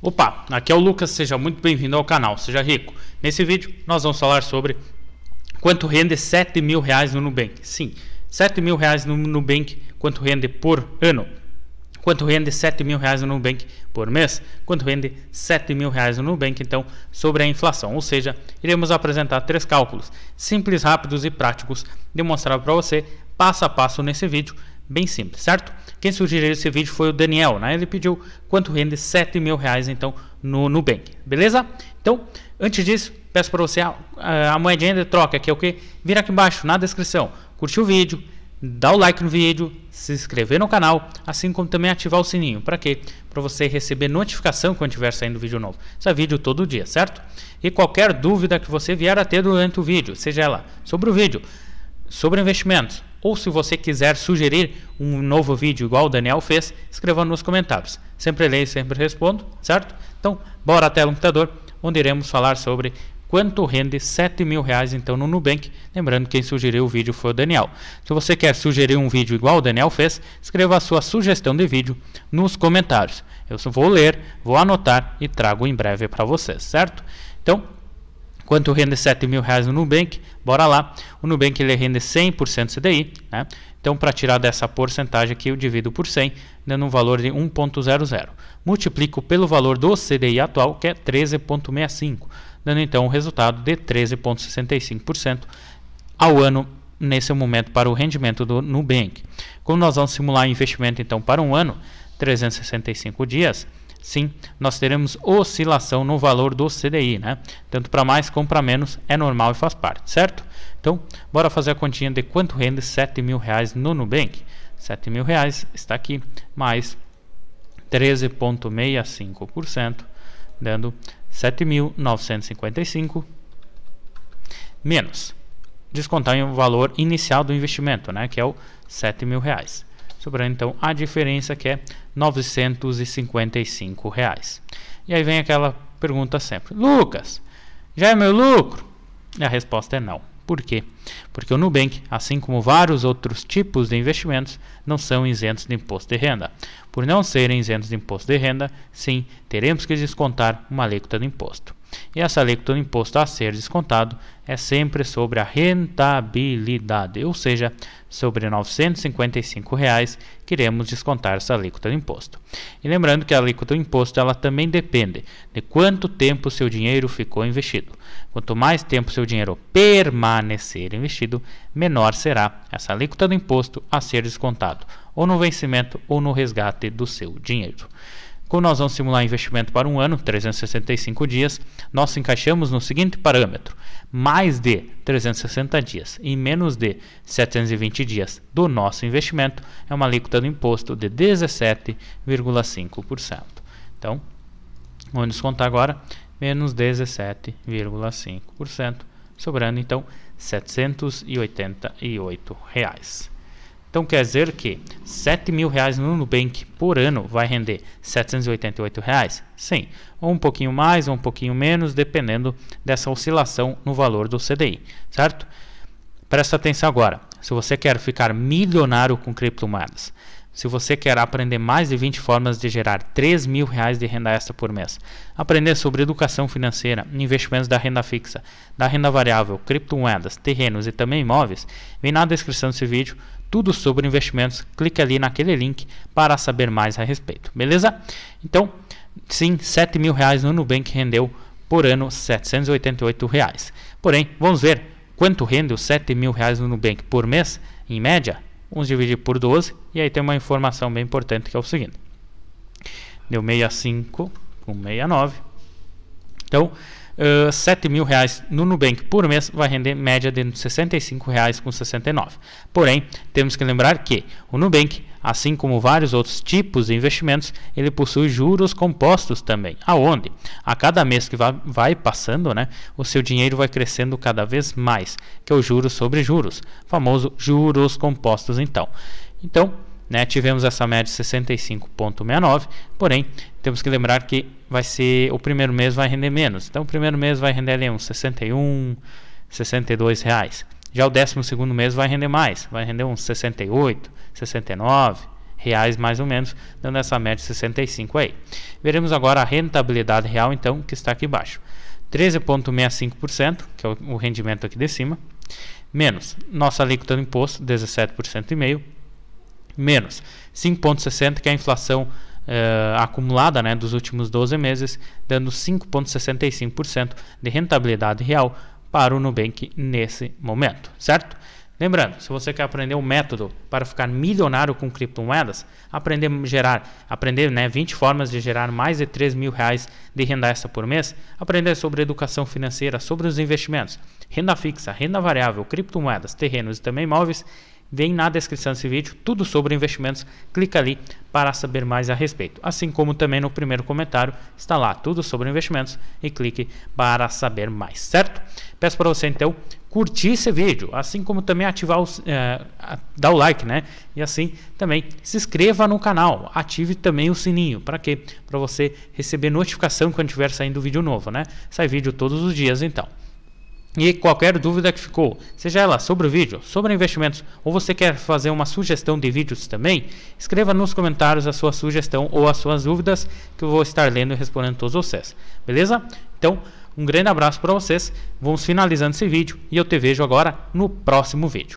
Opa, aqui é o Lucas, seja muito bem-vindo ao canal Seja Rico. Nesse vídeo nós vamos falar sobre quanto rende 7 mil reais no Nubank. Sim, 7 mil reais no Nubank, quanto rende por ano? Quanto rende 7 mil reais no Nubank por mês? Quanto rende 7 mil reais no Nubank, então, sobre a inflação? Ou seja, iremos apresentar 3 cálculos simples, rápidos e práticos, demonstrar para você passo a passo nesse vídeo, bem simples, certo? Quem sugeriu esse vídeo foi o Daniel, né? Ele pediu quanto rende 7 mil reais então no Nubank, beleza? Então, antes disso, peço para você a moedinha de troca, que é o que? Vira aqui embaixo na descrição, curtir o vídeo, dá o like no vídeo, se inscrever no canal, assim como também ativar o sininho. Para quê? Para você receber notificação quando estiver saindo vídeo novo. Isso é vídeo todo dia, certo? E qualquer dúvida que você vier a ter durante o vídeo, seja ela sobre o vídeo, sobre investimentos, ou se você quiser sugerir um novo vídeo igual o Daniel fez, escreva nos comentários. Sempre leio, sempre respondo, certo? Então, bora até o computador, onde iremos falar sobre quanto rende 7 mil reais então no Nubank. Lembrando que quem sugeriu o vídeo foi o Daniel. Se você quer sugerir um vídeo igual o Daniel fez, escreva a sua sugestão de vídeo nos comentários. Eu vou ler, vou anotar e trago em breve para vocês, certo? Então, quanto rende 7 mil reais no Nubank? Bora lá. O Nubank ele rende 100% CDI, né? Então, para tirar dessa porcentagem aqui, eu divido por 100, dando um valor de 1,00. Multiplico pelo valor do CDI atual, que é 13,65, dando então o resultado de 13,65% ao ano, nesse momento, para o rendimento do Nubank. Como nós vamos simular investimento então para um ano, 365 dias, sim, nós teremos oscilação no valor do CDI, né? Tanto para mais como para menos, é normal e faz parte, certo? Então, bora fazer a continha de quanto rende 7 mil reais no Nubank. 7 mil reais está aqui, mais 13,65%, dando 7.955, menos descontar o valor inicial do investimento, né? Que é o 7 mil reais. Sobrando então a diferença, que é 955 reais. E aí vem aquela pergunta sempre: Lucas, já é meu lucro? E a resposta é não. Por quê? Porque o Nubank, assim como vários outros tipos de investimentos, não são isentos de imposto de renda. Por não serem isentos de imposto de renda, sim, teremos que descontar uma alíquota de imposto. E essa alíquota de imposto a ser descontado é sempre sobre a rentabilidade, ou seja, sobre R$ 955 reais que iremos descontar essa alíquota de imposto. E lembrando que a alíquota de imposto ela também depende de quanto tempo seu dinheiro ficou investido. Quanto mais tempo seu dinheiro permanecer investido, menor será essa alíquota do imposto a ser descontado, ou no vencimento ou no resgate do seu dinheiro. Como nós vamos simular investimento para um ano, 365 dias, nós encaixamos no seguinte parâmetro: mais de 360 dias e menos de 720 dias do nosso investimento é uma alíquota do imposto de 17,5%. Então, vamos descontar agora, menos 17,5%, sobrando então R$ 788 reais. Então quer dizer que 7 mil reais no Nubank por ano vai render 788 reais? Sim, ou um pouquinho mais ou um pouquinho menos, dependendo dessa oscilação no valor do CDI, certo? Presta atenção agora, se você quer ficar milionário com criptomoedas, se você quer aprender mais de 20 formas de gerar 3 mil reais de renda extra por mês, aprender sobre educação financeira, investimentos da renda fixa, da renda variável, criptomoedas, terrenos e também imóveis, vem na descrição desse vídeo tudo sobre investimentos, clique ali naquele link para saber mais a respeito, beleza? Então, sim, 7 mil reais no Nubank rendeu por ano 788 reais. Porém, vamos ver quanto rende os 7 mil reais no Nubank por mês, em média? Vamos dividir por 12, e aí tem uma informação bem importante que é o seguinte: deu 65 com 69. Então, 7 mil reais no Nubank por mês vai render média de R$ 65,69. Porém, temos que lembrar que o Nubank, assim como vários outros tipos de investimentos, ele possui juros compostos também, aonde a cada mês que vai passando, né, o seu dinheiro vai crescendo cada vez mais, que é o juros sobre juros, famoso juros compostos então. Então, né, tivemos essa média de 65,69, porém, temos que lembrar que vai ser, o primeiro mês vai render menos, então o primeiro mês vai render ali uns 61, 62 reais. Já o 12º mês vai render mais, vai render uns 68, 69 reais mais ou menos, dando essa média de 65 aí. Veremos agora a rentabilidade real então, que está aqui abaixo. 13,65%, que é o rendimento aqui de cima, menos nossa alíquota do imposto, 17,5%, menos 5,60%, que é a inflação acumulada, né, dos últimos 12 meses, dando 5,65% de rentabilidade real para o Nubank nesse momento, certo? Lembrando, se você quer aprender um método para ficar milionário com criptomoedas, aprender 20 formas de gerar mais de 3 mil reais de renda extra por mês, aprender sobre educação financeira, sobre os investimentos, renda fixa, renda variável, criptomoedas, terrenos e também imóveis, vem na descrição desse vídeo, tudo sobre investimentos, clica ali para saber mais a respeito. Assim como também no primeiro comentário, está lá tudo sobre investimentos e clique para saber mais, certo? Peço para você então curtir esse vídeo, assim como também ativar, dar o like, né? E assim também se inscreva no canal, ative também o sininho, para quê? Para você receber notificação quando estiver saindo vídeo novo, né? Sai vídeo todos os dias então. E qualquer dúvida que ficou, seja ela sobre o vídeo, sobre investimentos, ou você quer fazer uma sugestão de vídeos também, escreva nos comentários a sua sugestão ou as suas dúvidas, que eu vou estar lendo e respondendo todos vocês, beleza? Então, um grande abraço para vocês, vamos finalizando esse vídeo e eu te vejo agora no próximo vídeo.